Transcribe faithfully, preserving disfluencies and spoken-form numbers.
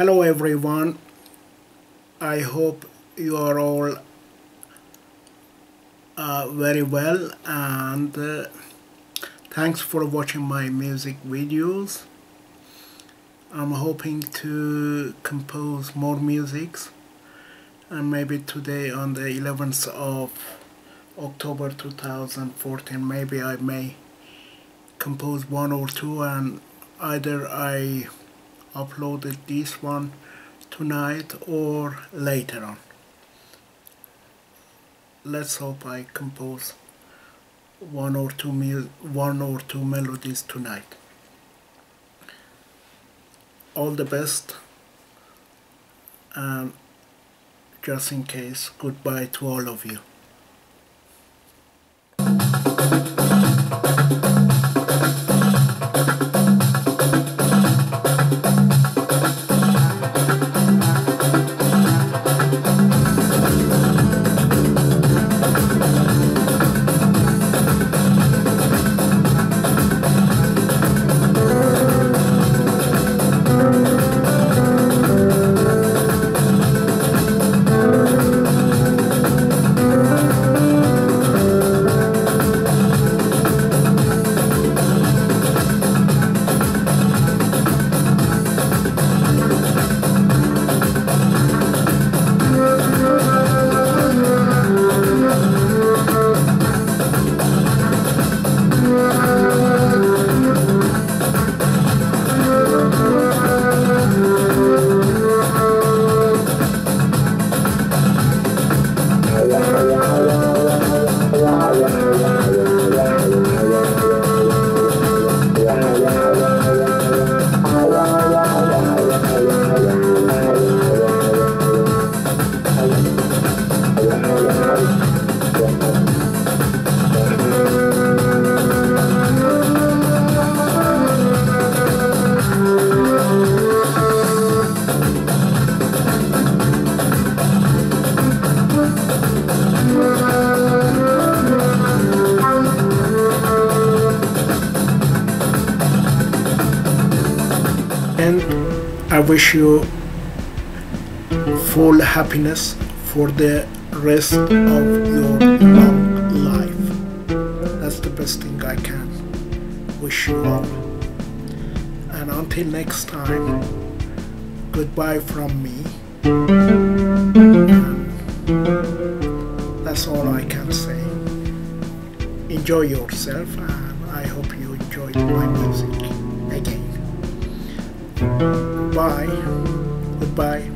Hello everyone, I hope you are all uh, very well, and uh, thanks for watching my music videos. I'm hoping to compose more musics, and maybe today on the eleventh of October two thousand fourteen maybe I may compose one or two, and either I uploaded this one tonight or later on. Let's hope I compose one or two one or two melodies tonight. All the best, and just in case, goodbye to all of you. I wish you full happiness for the rest of your long life. That's the best thing I can wish you all. And until next time, goodbye from me. That's all I can say. Enjoy yourself, and I hope you enjoyed my music again. Bye. Goodbye.